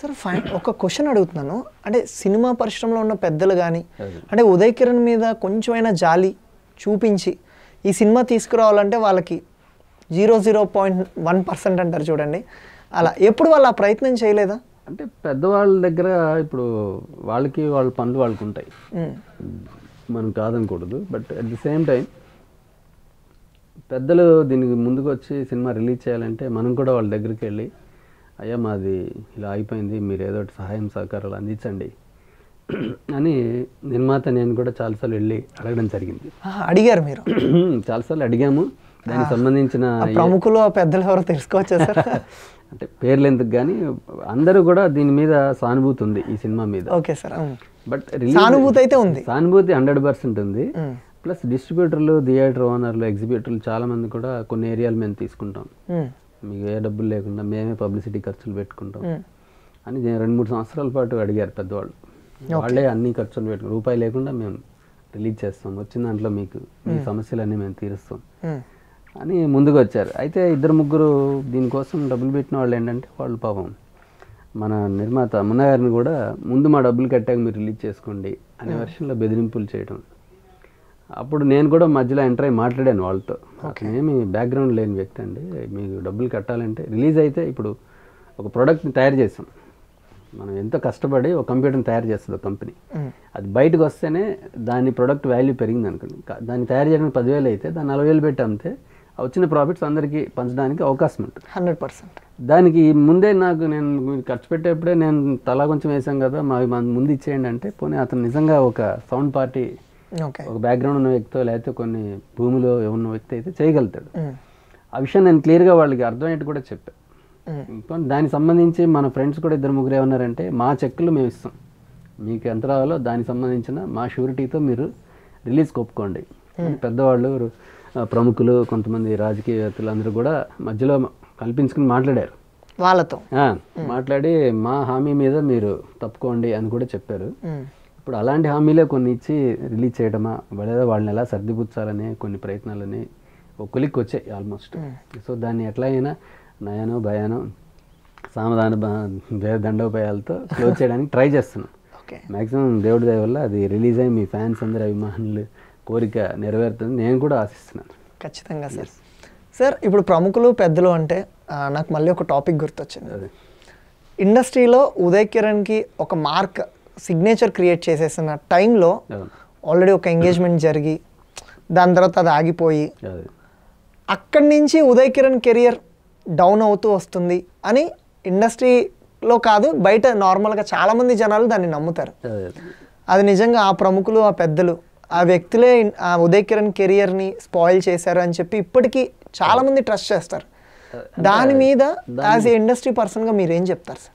Sir, fine. Okay, question adugutunanu. Ante cinema parishramalu unna peddalu gaani. Ante Uday Kiran meeda koncham aina jali chupinchi. Ee cinema teeskuravaalante vallaki 0.1% antaru chudandi. Ala eppudu vallu aa prayatnam cheyaleda. అంటే పెద్ద వాళ్ళ దగ్గర ఇప్పుడు వాళ్ళకి వాళ్ళ పనులు వాళ్ళకు ఉంటాయి మనం కాదనకూడదు but at the same time పెద్దలు దీనికి ముందుకు వచ్చి సినిమా రిలీజ్ చేయాలంటే మనం కూడా వాళ్ళ దగ్గరికి వెళ్ళి అయ్యా మాది ఇలా అయిపోయింది మీరు ఏదో ఒకటి సహాయం సహకారాలు అందించండి అని నిర్మాత నేను కూడా చాలాసార్లు వెళ్ళి అడగడం జరిగింది అడిగారు మీరు చాలాసార్లు అడిగాము దానికి సంబంధించిన ప్రముఖులు పెద్దలు ఎవరో తెలుసుకోవచ్చా సార్ అంటే పేర్లు ఎందుకు గాని అందరూ కూడా దీని మీద సానుభూతి ఉంది ఈ సినిమా మీద ఓకే సార్ బట్ సానుభూతి అయితే ఉంది సానుభూతి 100% ఉంది ప్లస్ డిస్ట్రిబ్యూటర్లు థియేటర్ ఓనర్లు ఎగ్జిబిటర్లు చాలా మంది కూడా కొన్ని ఏరియాలు మేము తీసుకుంటాం మీకు ఏ డబ్బులు లేకుండా మేమే పబ్లిసిటీ ఖర్చులు పెట్టుకుంటాం అని 2-3 సంవత్సరాల పాటు అడిగారు పెద్దవాళ్ళు వాళ్ళే అన్ని ఖర్చులు పెట్టుకుని రూపాయి లేకుండా మేము రిలీజ్ చేస్తాం వచ్చిన దాంట్లో మీకు మీ సమస్యలన్నీ మేము తీరుస్తాం అని ముందుకు వచ్చారు అయితే ఇద్దరు ముగ్గురు దీనికోసం డబ్బులు పెట్టిన వాళ్ళు ఏంటంటే వాళ్ళు పాపం మన నిర్మాత అమ్మగారిని కూడా ముందు మా డబ్బులు కట్టాక మీరు రిలీజ్ చేసుకోండి అనే వర్షన్లో బెదిరింపులు చేయడం అప్పుడు నేను కూడా మధ్యలో ఎంటర్ అయ్యి మాట్లాడాను వాళ్ళతో ఏమి బ్యాక్గ్రౌండ్ లేని వ్యక్తి అండి మీకు డబ్బులు కట్టాలంటే రిలీజ్ అయితే ఇప్పుడు ఒక ప్రోడక్ట్ని తయారు చేస్తాం మనం ఎంతో కష్టపడి ఒక కంప్యూటర్ని తయారు చేస్తుంది ఒక కంపెనీ అది బయటకు వస్తేనే దాని ప్రోడక్ట్ వాల్యూ పెరిగింది అనుకోండి దాన్ని తయారు చేయడానికి 10,000 అయితే దాన్ని 40,000 పెట్టి అమ్మితే వచ్చిన ప్రాఫిట్స్ అందరికీ పంచడానికి అవకాశం ఉంటుంది 100% దానికి ముందే నేను ఖర్చు పెట్టేప్పుడే నేను తలా కొంచెం వేసాం కదా ముందు ఇచ్చేయండి అంటే పోనీ అతను నిజంగా ఒక సౌండ్ పార్టీ ఒక బ్యాక్గ్రౌండ్ ఉన్న వ్యక్తితో లేకపోతే కొన్ని భూమిలో ఉన్న వ్యక్తి అయితే చేయగలుగుతాడు ఆ విషయం నేను క్లియర్గా వాళ్ళకి అర్థమయ్యేట్టు కూడా చెప్పాను దానికి సంబంధించి మన ఫ్రెండ్స్ కూడా ఇద్దరు ముగ్గురే ఉన్నారంటే మా చెక్కులు మేము ఇస్తాం మీకు ఎంత రావాలో దానికి సంబంధించిన మా షూరిటీతో మీరు రిలీజ్ ఒప్పుకోండి పెద్దవాళ్ళు ప్రముఖులు కొంతమంది రాజకీయవేత్తలు అందరూ కూడా మధ్యలో కల్పించుకుని మాట్లాడారు వాళ్ళతో మాట్లాడి మా హామీ మీద మీరు తప్పుకోండి అని కూడా చెప్పారు ఇప్పుడు అలాంటి హామీలే కొన్ని ఇచ్చి రిలీజ్ చేయడమా లేదా వాళ్ళని ఎలా సర్దిపుచ్చాలనే కొన్ని ప్రయత్నాలని ఒక్కొలికి వచ్చాయి ఆల్మోస్ట్ సో దాన్ని ఎట్లా అయినా నయానో భయానో సామధాన దండోపాయాలతో క్లోజ్ చేయడానికి ట్రై చేస్తున్నాం మ్యాక్సిమం దేవుడి దయ వల్ల అది రిలీజ్ అయ్యి మీ ఫ్యాన్స్ అందరి అభిమానులు కోరిక నెరవేరుతుంది నేను కూడా ఆశిస్తున్నాను ఖచ్చితంగా సార్ సార్ ఇప్పుడు ప్రముఖులు పెద్దలు అంటే నాకు మళ్ళీ ఒక టాపిక్ గుర్తొచ్చింది అది ఇండస్ట్రీలో ఉదయ్ కిరణ్కి ఒక మార్క్ సిగ్నేచర్ క్రియేట్ చేసేసిన టైంలో ఆల్రెడీ ఒక ఎంగేజ్మెంట్ జరిగి దాని తర్వాత అది ఆగిపోయి అక్కడి నుంచి ఉదయ్ కిరణ్ కెరియర్ డౌన్ అవుతూ వస్తుంది అని ఇండస్ట్రీలో కాదు బయట నార్మల్గా చాలామంది జనాలు దాన్ని నమ్ముతారు అది నిజంగా ఆ ప్రముఖులు ఆ పెద్దలు ఆ వ్యక్తులే ఆ ఉదయ్ కిరణ్ కెరియర్ని స్పాయిల్ చేశారు అని చెప్పి ఇప్పటికీ చాలామంది ట్రస్ట్ చేస్తారు దాని మీద యాజ్ ఏ ఇండస్ట్రీ పర్సన్గా మీరేం చెప్తారు సార్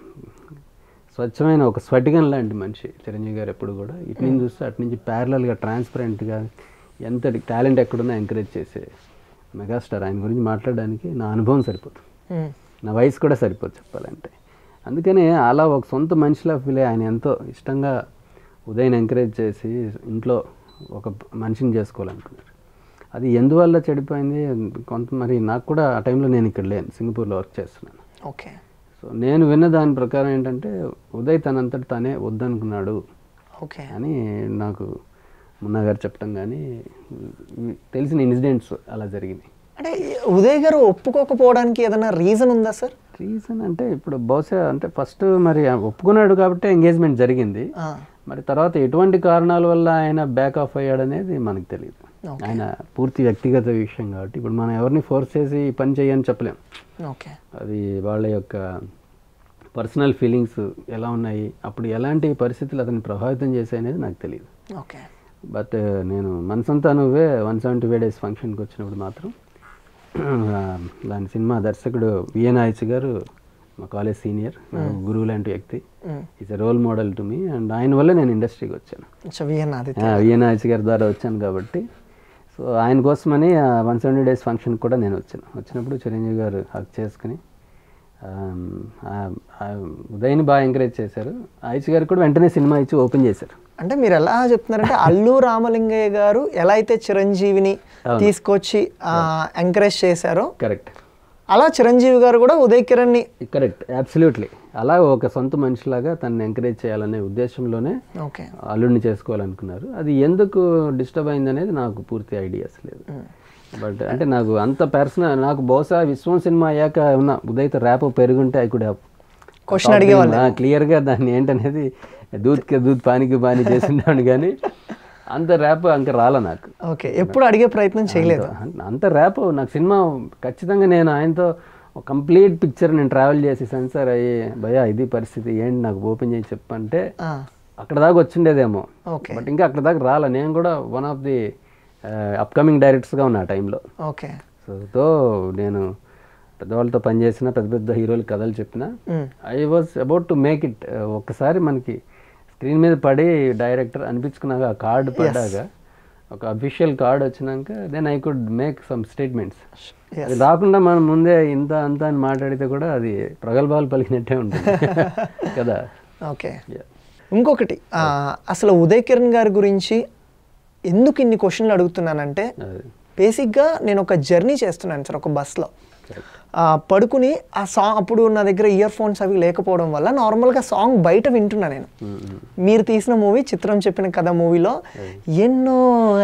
స్వచ్ఛమైన ఒక స్వటిగన్ లాంటి మనిషి చిరంజీవి గారు ఎప్పుడు కూడా ఇటు నుంచి చూస్తే అటు నుంచి ప్యారలల్గా ట్రాన్స్పరెంట్గా ఎంత టాలెంట్ ఎక్కడున్నా ఎంకరేజ్ చేసే మెగాస్టార్ ఆయన గురించి మాట్లాడడానికి నా అనుభవం సరిపోతుంది నా వయసు కూడా సరిపోదు చెప్పాలంటే అందుకనే అలా ఒక సొంత మనిషిలా ఫీల్ అయ్యి ఆయన ఎంతో ఇష్టంగా ఉదయ్ని ఎంకరేజ్ చేసి ఇంట్లో ఒక మనిషిని చేసుకోవాలనుకున్నారు అది ఎందువల్ల చెడిపోయింది కొంత మరి నాకు కూడా ఆ టైంలో నేను ఇక్కడ లేను సింగపూర్లో వర్క్ చేస్తున్నాను ఓకే సో నేను విన్న దాని ప్రకారం ఏంటంటే ఉదయ్ తనంతట తానే వద్దనుకున్నాడు ఓకే అని నాకు మున్నా గారు చెప్పడం కానీ తెలిసిన ఇన్సిడెంట్స్ అలా జరిగింది అంటే ఉదయ్ గారు ఒప్పుకోకపోవడానికి ఏదైనా రీజన్ ఉందా సార్ రీజన్ అంటే ఇప్పుడు బహుశా అంటే ఫస్ట్ మరి ఒప్పుకున్నాడు కాబట్టి ఎంగేజ్మెంట్ జరిగింది మరి తర్వాత ఎటువంటి కారణాల వల్ల ఆయన బ్యాక్ ఆఫ్ అయ్యాడు అనేది మనకు తెలియదు ఆయన పూర్తి వ్యక్తిగత విషయం కాబట్టి ఇప్పుడు మనం ఎవరిని ఫోర్స్ చేసి పని చేయని చెప్పలేం అది వాళ్ళ యొక్క పర్సనల్ ఫీలింగ్స్ ఎలా ఉన్నాయి అప్పుడు ఎలాంటి పరిస్థితులు అతన్ని ప్రభావితం చేశాయి అనేది నాకు తెలియదు బట్ నేను మనసంతా నువ్వే 175 days ఫంక్షన్కి వచ్చినప్పుడు మాత్రం దాని సినిమా దర్శకుడు విఎన్ గారు my college senior, guru lanti yakti. He's a role model to me, and I involved in industry. So Vienna, so I and Gosmani 170 days function kuda nenu vachanu. Vachinappudu Chiranjeevi garu hug cheskoni Udayni baga encourage chesaru. Aichi garu kuda ventane cinema ichi open chesaru. అంటే మీరు ఎలా చెప్తున్నారంటే అల్లు రామలింగయ్య గారు ఎలా అయితే చిరంజీవిని తీసుకొచ్చి encourage చేశారో కరెక్ట్ అలా చిరంజీవి గారు కూడా ఉదయ్ కిరణ్ ని కరెక్ట్ అబ్సల్యూట్లీ అలా ఒక సొంత మనిషిలాగా తనని ఎంకరేజ్ చేయాలనే ఉద్దేశంలోనే ఓకే అల్లుని చేసుకోవాలనుకున్నారు అది ఎందుకు డిస్టర్బ్ అయిందనేది నాకు పూర్తి ఐడియాస్ లేదు బట్ అంటే నాకు అంత పర్సనల్ నాకు బోసా విశ్వం సినిమా యాక ఉన్న ఉదయ్ తో ర్యాప్ పెరుగుంటే ఐ కుడ్ హావ్ క్వశ్చన్ అడిగేవాళ్ళు క్లియర్ గా దాన్ని ఏంటనేది दूध के दूध पानी के पानी जैसे नाटकानी अंतर रैप अंकर राला नाक ओके ये पूरा अड़िये प्रयत्न चले तो अंतर रैप ना फिल्मा कच्चितंग ने ना इन तो कंप्लीट पिक्चर ने ट्रैवल जैसी सेंसर है ये भैया इधी परिस्थिति एंड ना गोपन जैसे पंटे अकड़ाग अच्छे थे हमो बट इनका अकड़ाग राला ने अंगोड़ा one of the upcoming directors का उन्हें टाइम लो ओके तो ने పెద్దవాళ్ళతో పనిచేసిన పెద్ద పెద్ద హీరోలు కథలు చెప్పిన I was about to make it ఒక్కసారి మనకి స్క్రీన్ మీద పడి డైరెక్టర్ అనిపించుకున్నాక ఆ కార్డు పడ్డాక ఒక అఫీషియల్ కార్డు వచ్చినాక then I could make some statements అది రాకుండా మనం ముందే ఇంత అంత అని మాట్లాడితే కూడా అది ప్రగల్భాలు పలికినట్టే ఉంటుంది కదా ఓకే ఇంకొకటి అసలు ఉదయ్ కిరణ్ గారి గురించి ఎందుకు ఇన్ని క్వశ్చన్లు అడుగుతున్నానంటే బేసిక్గా నేను ఒక జర్నీ చేస్తున్నాను సార్ ఒక బస్లో పడుకుని ఆ సాంగ్ అప్పుడు నా దగ్గర ఇయర్ ఫోన్స్ అవి లేకపోవడం వల్ల నార్మల్గా సాంగ్ బయట వింటున్నా నేను మీరు తీసిన మూవీ చిత్రం చెప్పిన కదా మూవీలో ఎన్నో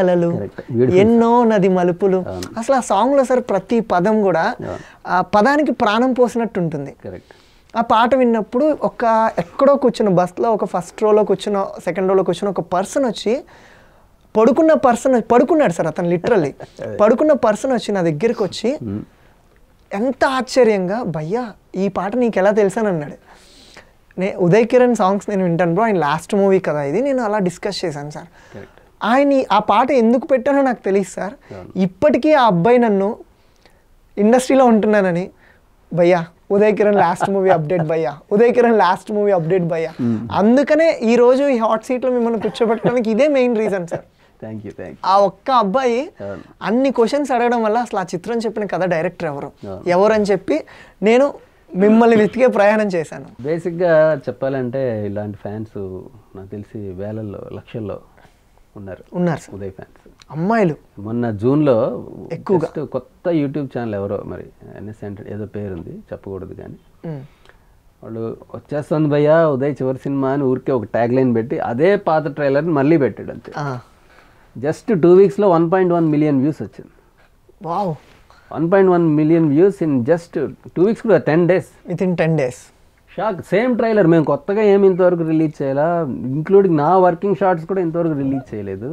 అలలు ఎన్నో నది మలుపులు అసలు ఆ సాంగ్లో సార్ ప్రతి పదం కూడా ఆ పదానికి ప్రాణం పోసినట్టు ఉంటుంది ఆ పాట విన్నప్పుడు ఒక ఎక్కడో కూర్చున్న బస్లో ఒక ఫస్ట్ రోలో కూర్చున్న సెకండ్ రోలో కూర్చున్న ఒక పర్సన్ వచ్చి పడుకున్న పర్సన్ పడుకున్నాడు సార్ అతను లిటరల్లీ పడుకున్న పర్సన్ వచ్చి నా దగ్గరికి వచ్చి ఎంత ఆశ్చర్యంగా భయ్యా ఈ పాట నీకు ఎలా తెలుసాను అన్నాడు నే ఉదయ్ కిరణ్ సాంగ్స్ నేను వింటాను బ్రో ఆయన లాస్ట్ మూవీ కదా ఇది నేను అలా డిస్కస్ చేశాను సార్ ఆయన ఆ పాట ఎందుకు పెట్టానో నాకు తెలియదు సార్ ఇప్పటికీ ఆ అబ్బాయి నన్ను ఇండస్ట్రీలో ఉంటున్నానని భయ్యా Uday Kiran last movie update భయ్యా Uday Kiran last movie update భయ్యా అందుకనే ఈరోజు ఈ హాట్ సీట్లో మిమ్మల్ని కూర్చోబెట్టడానికి ఇదే మెయిన్ రీజన్ సార్ ఆ ఒక్క అబ్బాయి అన్ని క్వశ్చన్స్ అడగడం వల్ల అసలు ఆ చిత్రం చెప్పిన కథ డైరెక్టర్ ఎవరని చెప్పి నేను మిమ్మల్ని వెతికే ప్రయాణం చేశాను బేసిక్గా చెప్పాలంటే ఇలాంటి ఫ్యాన్స్ నాకు తెలిసి వేలల్లో లక్షల్లో ఉన్నారు ఉదయ్ ఫ్యాన్స్ అమ్మాయిలు మొన్న జూన్లో ఎక్కువగా కొత్త యూట్యూబ్ ఛానల్ ఎవరో మరి ఏదో పేరుంది చెప్పకూడదు కానీ వాళ్ళు వచ్చేస్తుంది భయ్యా ఉదయ్ చివరి సినిమా అని ఊరికే ఒక ట్యాగ్ లైన్ పెట్టి అదే పాత ట్రైలర్ని మళ్ళీ పెట్టాడు అంతే జస్ట్ 2 weeks లో 1.1 million views వచ్చింది wow 1.1 million views in just 2 weeks కూడా 10 days within 10 days shock same trailer మేము కొత్తగా ఏమి ఇంతవరకు రిలీజ్ చేయలా ఇంక్లూడింగ్ నా వర్కింగ్ షాట్స్ కూడా ఇంతవరకు రిలీజ్ చేయలేదు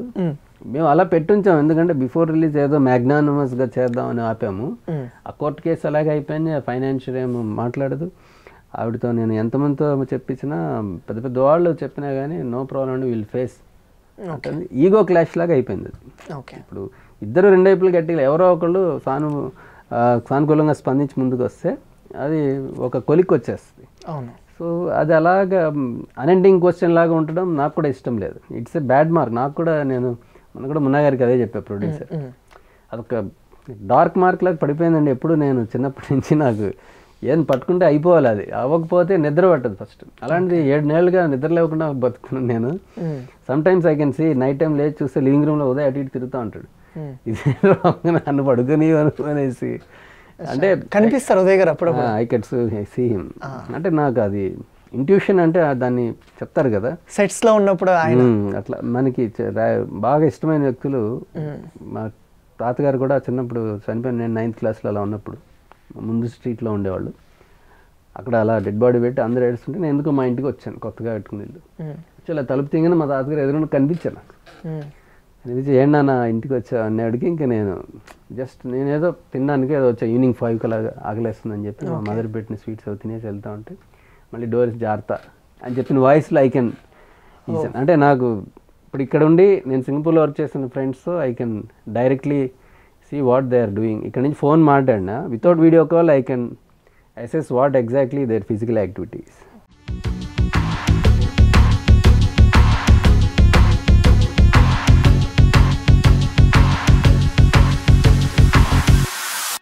మేము అలా పెట్టుంచాం ఎందుకంటే బిఫోర్ రిలీజ్ ఏదో మ్యాగ్నానిమస్ గా చేద్దామని ఆపాము ఆ కోర్టు కేసు అలాగే అయిపోయింది ఫైనాన్షియల్ ఏమో మాట్లాడదు ఆవిడతో నేను ఎంతమందితో చెప్పించినా పెద్ద పెద్ద వాళ్ళు చెప్పినా కానీ నో ప్రాబ్లం అండి విల్ ఫేస్ ఈగో క్లాష్ లాగా అయిపోయింది ఓకే ఇప్పుడు ఇద్దరు రెండు వైపులు గట్టిగా ఎవరో ఒకళ్ళు సానుకూలంగా స్పందించి ముందుకు వస్తే అది ఒక కొలిక్ వచ్చేస్తుంది అవును సో అది అలాగా అన్ఎండింగ్ క్వశ్చన్ లాగా ఉండడం నాకు కూడా ఇష్టం లేదు ఇట్స్ ఏ బ్యాడ్ మార్క్ నాకు కూడా మనం కూడా మున్నా గారికి అదే చెప్పా ప్రొడ్యూసర్ అదొక డార్క్ మార్క్ లాగా పడిపోయిందండి ఎప్పుడు నేను చిన్నప్పటి నుంచి నాకు ఏం పట్టుకుంటే అయిపోవాలి అది అవ్వకపోతే నిద్ర పట్టదు ఫస్ట్ అలాంటిది 7 నెలలుగా నిద్ర లేకుండా బతుకున్నాను నేను sometimes I can see night time లేచి చూస్తే లివింగ్ రూమ్లో ఉదయ్ అటు ఇటు తిరుగుతూ ఉంటాడు ఇదే నన్ను పడుకుని అనుకునేసి అంటే కనిపిస్తారు ఉదయ్ గారు అప్పుడు ఐ కెన్ సీ హిమ్ అంటే నాకు అది ఇంట్యూషన్ అంటే దాన్ని చెప్తారు కదా సెట్స్లో ఉన్నప్పుడు అట్లా మనకి బాగా ఇష్టమైన వ్యక్తులు మా తాతగారు కూడా చిన్నప్పుడు చనిపోయిన నేను 9th క్లాస్లో అలా ఉన్నప్పుడు ముందు స్ట్రీట్లో ఉండేవాళ్ళు అక్కడ అలా డెడ్ బాడీ పెట్టి అందరూ ఏడుస్తుంటే నేను ఎందుకో మా ఇంటికి వచ్చాను కొత్తగా పెట్టుకుని ఇల్లు వచ్చి అలా తలుపు తీగానే మా తాతగారు ఎదురు కనిపించాను నాకు కనిపించి ఏంటన్నా నా ఇంటికి వచ్చా అనేవాడికి ఇంకా నేను జస్ట్ నేనేదో తినడానికి ఏదో వచ్చా ఈవినింగ్ 5కి అలా ఆకలేస్తుందని చెప్పి మా మదర్ పెట్టిన స్వీట్స్ అవి తినేసి వెళ్తా ఉంటే మళ్ళీ డోర్స్ జాగ్రత్త అని చెప్పిన వాయిస్లో ఐ కెన్ అంటే నాకు ఇప్పుడు ఇక్కడ ఉండి నేను సింగపూర్లో వర్క్ చేసిన ఫ్రెండ్స్తో I can directly see what they are doing. I can phone matter na without video call I can assess what exactly their physical activities.